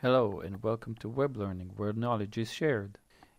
Hello and welcome to Web Learning, where knowledge is shared.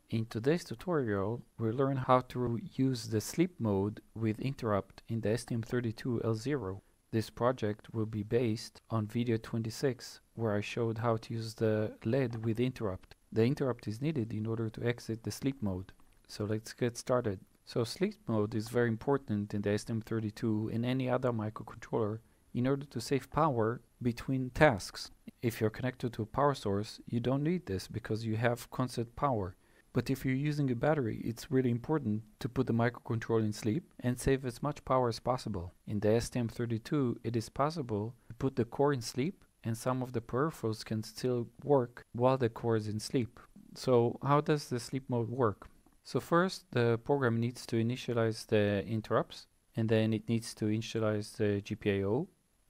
In today's tutorial, we'll learn how to use the sleep mode with interrupt in the STM32L0. This project will be based on video 26, where I showed how to use the LED with interrupt. The interrupt is needed in order to exit the sleep mode. So let's get started. So sleep mode is very important in the STM32 and any other microcontroller in order to save power between tasks. If you're connected to a power source, you don't need this because you have constant power. But if you're using a battery, it's really important to put the microcontroller in sleep and save as much power as possible. In the STM32, it is possible to put the core in sleep and some of the peripherals can still work while the core is in sleep. So how does the sleep mode work? So first, the program needs to initialize the interrupts, and then it needs to initialize the GPIO.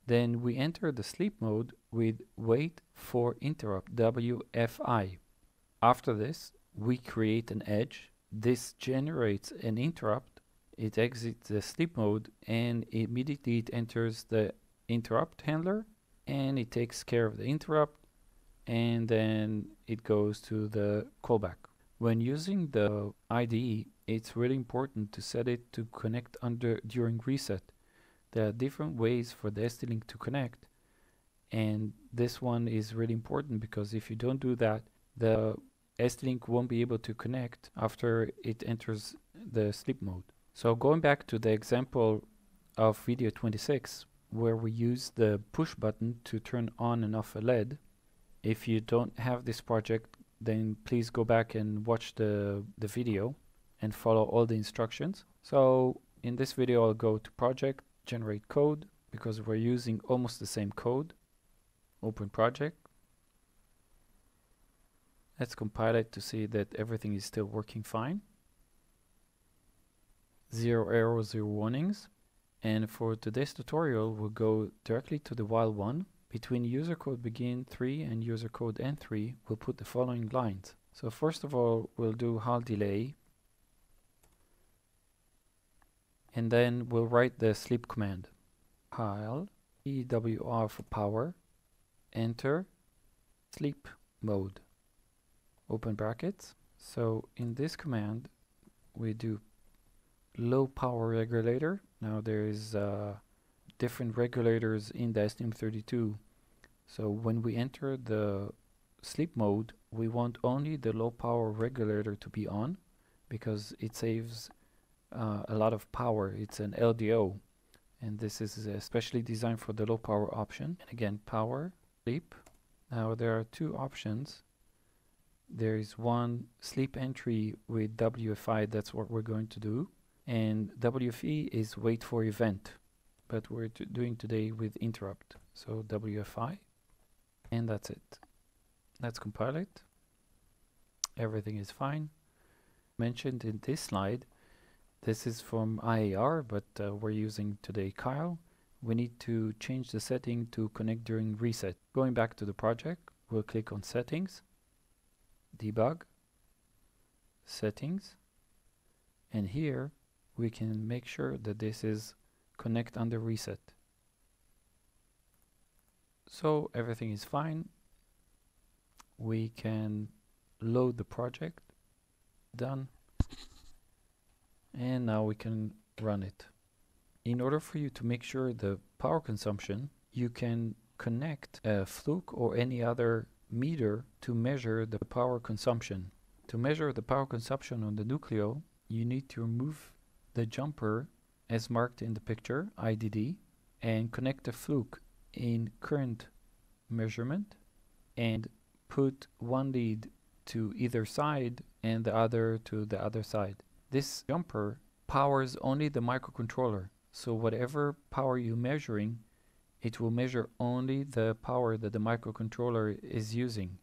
Then we enter the sleep mode with wait for interrupt, WFI. After this, we create an edge. This generates an interrupt. It exits the sleep mode and immediately it enters the interrupt handler and it takes care of the interrupt, and then it goes to the callback. When using the IDE, it's really important to set it to connect during reset. There are different ways for the ST-Link to connect, and this one is really important because if you don't do that, the ST-Link won't be able to connect after it enters the sleep mode. So going back to the example of video 26, where we use the push button to turn on and off a LED, if you don't have this project, then please go back and watch the video and follow all the instructions. So in this video, I'll go to project, generate code, because we're using almost the same code. Open project. Let's compile it to see that everything is still working fine. 0 errors, 0 warnings. And for today's tutorial, we'll go directly to the while 1. Between user code begin 3 and user code end 3, we'll put the following lines. So first of all, we'll do HAL delay, and then we'll write the sleep command. HAL, EWR for power, enter, sleep mode, open brackets. So in this command, we do low power regulator. Now there is different regulators in the STM32. So when we enter the sleep mode, we want only the low power regulator to be on because it saves a lot of power. It's an LDO, and this is especially designed for the low power option. And again, power, sleep. Now there are two options. There is one sleep entry with WFI, that's what we're going to do, and WFE is wait for event, but we're doing today with interrupt. So WFI, and that's it. Let's compile it. Everything is fine. Mentioned in this slide, this is from IAR, but we're using today Keil. We need to change the setting to connect during reset. Going back to the project, we'll click on settings, debug, settings, and here we can make sure that this is connect under reset. So everything is fine. We can load the project, done. And now we can run it. In order for you to make sure the power consumption, you can connect a Fluke or any other meter to measure the power consumption. To measure the power consumption on the Nucleo, you need to remove the jumper as marked in the picture, IDD, and connect the Fluke in current measurement and put one lead to either side and the other to the other side. This jumper powers only the microcontroller, so whatever power you're measuring, it will measure only the power that the microcontroller is using.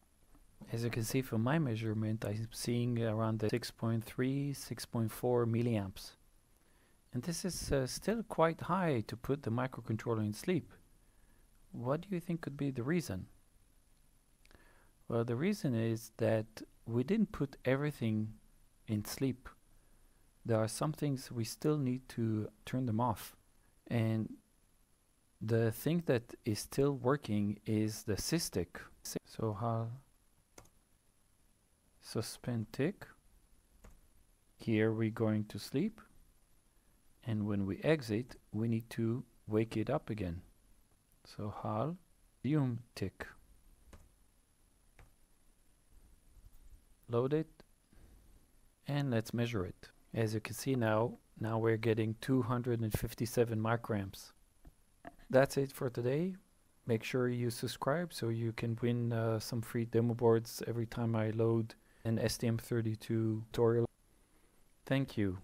As you can see from my measurement, I'm seeing around the 6.3, 6.4 milliamps. And this is still quite high to put the microcontroller in sleep. What do you think could be the reason? Well, the reason is that we didn't put everything in sleep. There are some things we still need to turn them off, and The thing that is still working is the SysTick. So HAL suspend tick. Here we're going to sleep, and when we exit we need to wake it up again. So HAL resume tick. Load it and let's measure it. As you can see now we're getting 257 microamps. That's it for today. Make sure you subscribe so you can win some free demo boards every time I load an STM32 tutorial. Thank you.